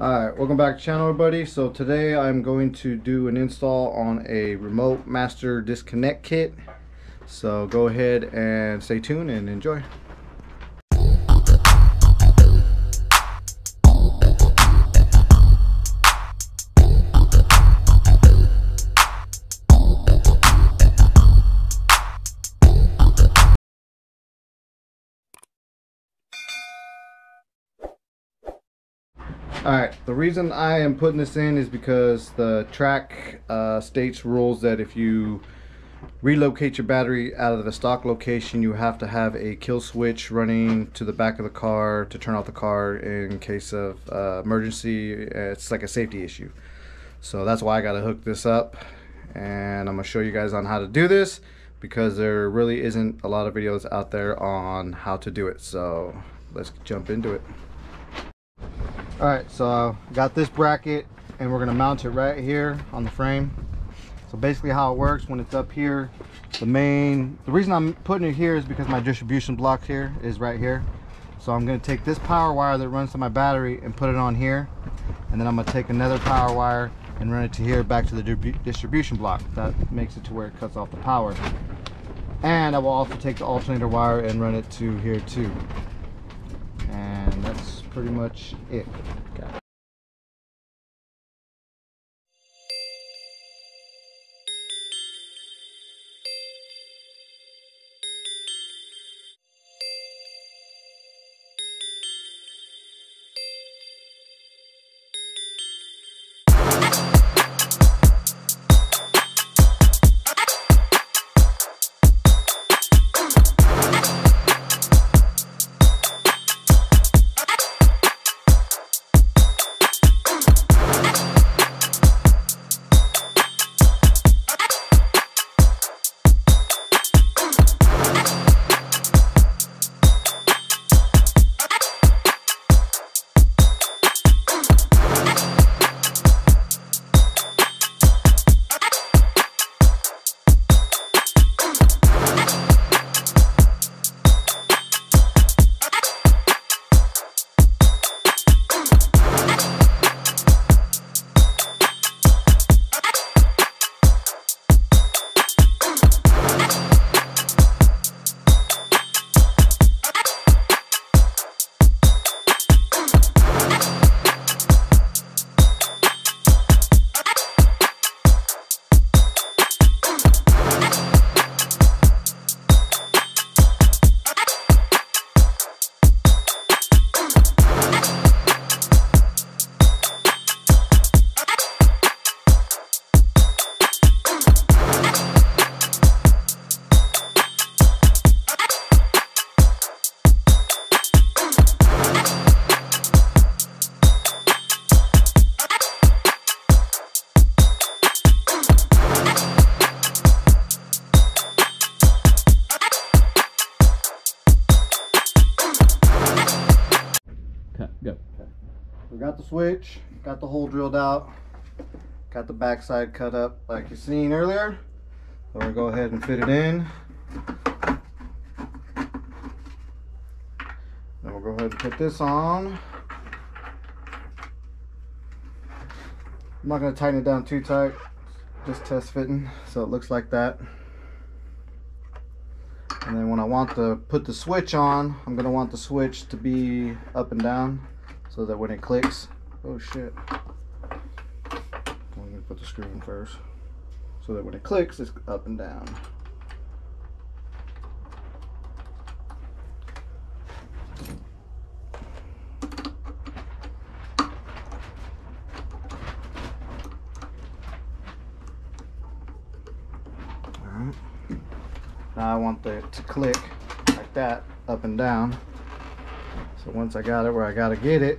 Alright, welcome back to the channel, everybody. So today I'm going to do an install on a remote master disconnect kit. So go ahead and stay tuned and enjoy. Alright, the reason I am putting this in is because the track states rules that if you relocate your battery out of the stock location, you have to have a kill switch running to the back of the car to turn off the car in case of emergency. It's like a safety issue. So that's why I gotta hook this up, and I'm gonna show you guys on how to do this because there really isn't a lot of videos out there on how to do it. So let's jump into it. Alright, so I got this bracket and we're going to mount it right here on the frame. So basically how it works when it's up here, the reason I'm putting it here is because my distribution block here is right here. So I'm going to take this power wire that runs to my battery and put it on here, and then I'm going to take another power wire and run it to here back to the distribution block. That makes it to where it cuts off the power. And I will also take the alternator wire and run it to here too. And that's pretty much it. Got it. We got the switch, got the hole drilled out, got the backside cut up like you seen earlier. So we're gonna go ahead and fit it in. Then we'll go ahead and put this on. I'm not gonna tighten it down too tight, just test fitting, so it looks like that. And then when I want to put the switch on, I'm gonna want the switch to be up and down, so that when it clicks, oh shit, I'm gonna put the screw in first, so that when it clicks, it's up and down. All right. Now I want it to click like that, up and down. So once I got it where I gotta get it,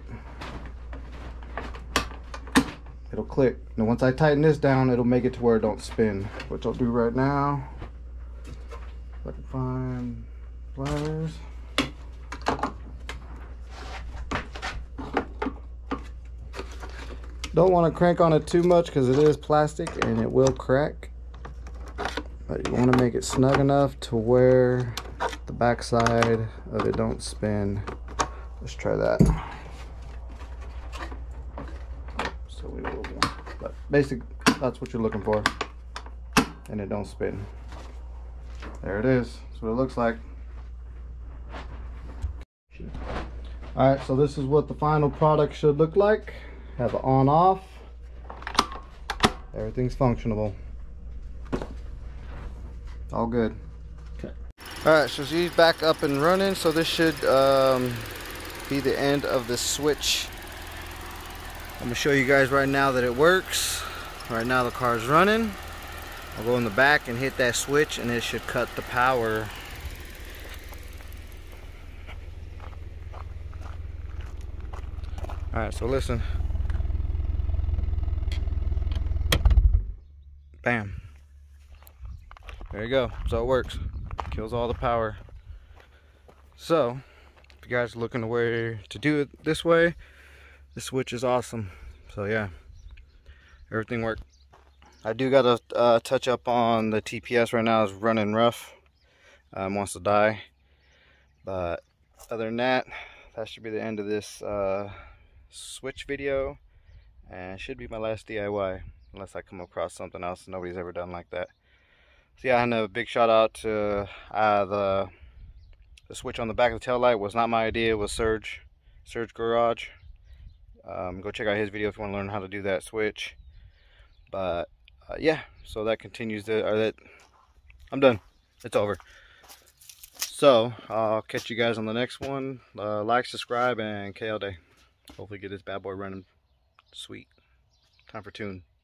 it'll click. Now once I tighten this down, it'll make it to where it don't spin, which I'll do right now. If I can find pliers. Don't want to crank on it too much because it is plastic and it will crack. But you want to make it snug enough to where the backside of it don't spin. Let's try that. so we will. But basically, that's what you're looking for, and it don't spin. There it is. That's what it looks like. All right, so this is what the final product should look like. Have it on off. Everything's functionable. All good. Okay. All right, so she's back up and running. So this should be the end of the switch. I'm gonna show you guys right now that it works. Right now the car's running. I'll go in the back and hit that switch and it should cut the power. All right, so listen. Bam. There you go. So it works. Kills all the power. So, if you guys are looking to where to do it this way, this switch is awesome. So yeah, everything worked. I do got a touch up on the TPS right now. It's running rough. Wants to die. But other than that, that should be the end of this switch video. And it should be my last DIY. Unless I come across something else nobody's ever done like that. So yeah, I know, big shout out to the switch on the back of the taillight was not my idea. It was Surge Garage. Go check out his video if you want to learn how to do that switch. But yeah, so that continues the. Or that I'm done. It's over. So I'll catch you guys on the next one. Like, subscribe, and K all day. Hopefully get this bad boy running. Sweet. Time for tune.